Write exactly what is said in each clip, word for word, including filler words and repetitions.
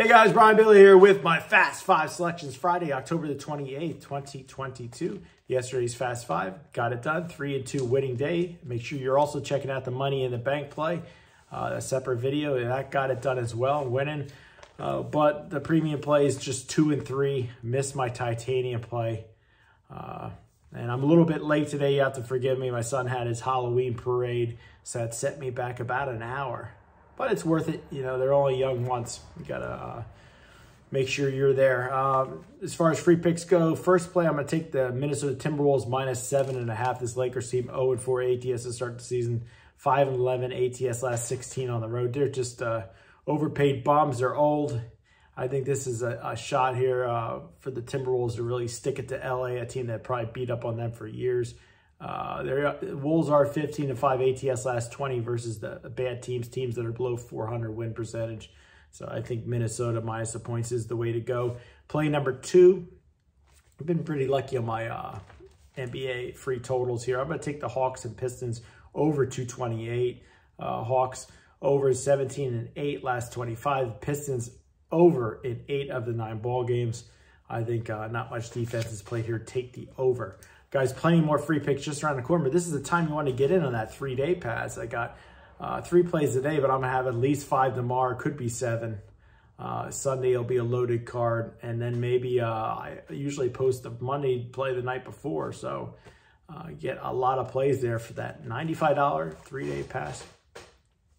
Hey guys, Brian Bitler here with my Fast Five Selections Friday, October the twenty-eighth, twenty twenty-two. Yesterday's Fast Five, got it done. Three and two winning day. Make sure you're also checking out the Money in the Bank play, uh, a separate video. That got it done as well, winning. Uh, but the premium play is just two and three. Missed my titanium play. Uh, and I'm a little bit late today. You have to forgive me. My son had his Halloween parade, so that set me back about an hour. But it's worth it. You know, they're only young once. You got to uh, make sure you're there. Um, as far as free picks go, first play, I'm going to take the Minnesota Timberwolves minus seven and a half. This Lakers team, oh and four A T S to start the season, five and eleven A T S last sixteen on the road. They're just uh, overpaid bums. They're old. I think this is a, a shot here uh, for the Timberwolves to really stick it to L A, a team that probably beat up on them for years. Uh, the Wolves are fifteen and five A T S last twenty versus the bad teams, teams that are below four hundred win percentage. So I think Minnesota minus the points is the way to go. Play number two. I've been pretty lucky on my uh, N B A free totals here. I'm going to take the Hawks and Pistons over two twenty-eight. Uh, Hawks over seventeen and eight last twenty-five. Pistons over in eight of the nine ball games. I think uh, not much defense is played here. Take the over. Guys, plenty more free picks just around the corner. But this is the time you want to get in on that three-day pass. I got uh, three plays today, but I'm going to have at least five tomorrow. Could be seven. Uh, Sunday will be a loaded card. And then maybe uh, I usually post a Monday play the night before. So uh, get a lot of plays there for that ninety-five dollar three-day pass.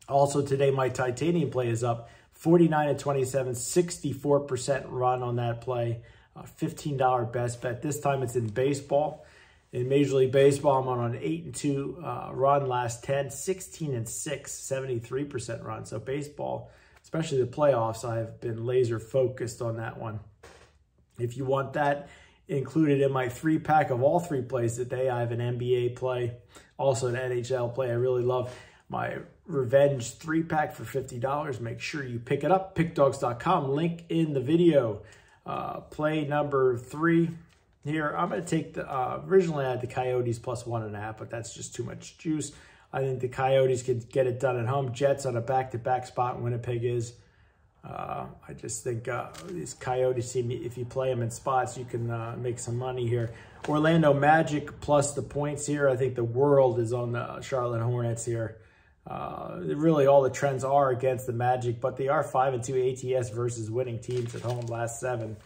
Also today, my titanium play is up. forty-nine and twenty-seven, sixty-four percent run on that play. Uh, fifteen dollar best bet. This time it's in baseball. In Major League Baseball, I'm on an eight and two uh, run last ten, sixteen and six, seventy-three percent run. So baseball, especially the playoffs, I've been laser focused on that one. If you want that included in my three pack of all three plays today, I have an N B A play, also an N H L play. I really love my revenge three pack for fifty dollars. Make sure you pick it up. Pick Dawgz dot com, link in the video. Uh, play number three. Here, I'm going to take the, uh, originally I had the Coyotes plus one and a half, but that's just too much juice. I think the Coyotes can get it done at home. Jets on a back-to-back spot, Winnipeg is. Uh, I just think uh, these Coyotes team, if you play them in spots, you can uh, make some money here. Orlando Magic plus the points here. I think the world is on the Charlotte Hornets here. Uh, really, all the trends are against the Magic, but they are five and two A T S versus winning teams at home last seven.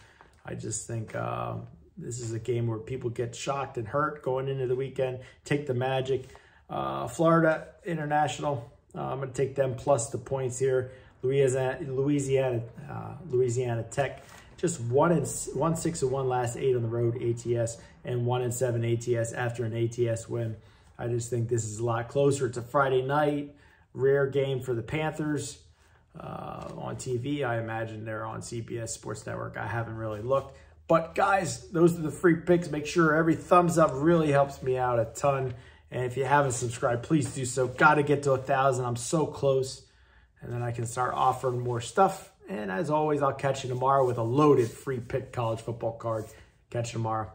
I just think... Uh, This is a game where people get shocked and hurt going into the weekend. Take the Magic. Uh, Florida International, uh, I'm going to take them plus the points here. Louisiana Louisiana, uh, Louisiana Tech, just one and one six and one last eight on the road A T S, and one and seven A T S after an A T S win. I just think this is a lot closer. It's a Friday night, rare game for the Panthers uh, on T V. I imagine they're on C B S Sports Network. I haven't really looked. But guys, those are the free picks. Make sure every thumbs up really helps me out a ton. And if you haven't subscribed, please do so. Got to get to a thousand. I'm so close. And then I can start offering more stuff. And as always, I'll catch you tomorrow with a loaded free pick college football card. Catch you tomorrow.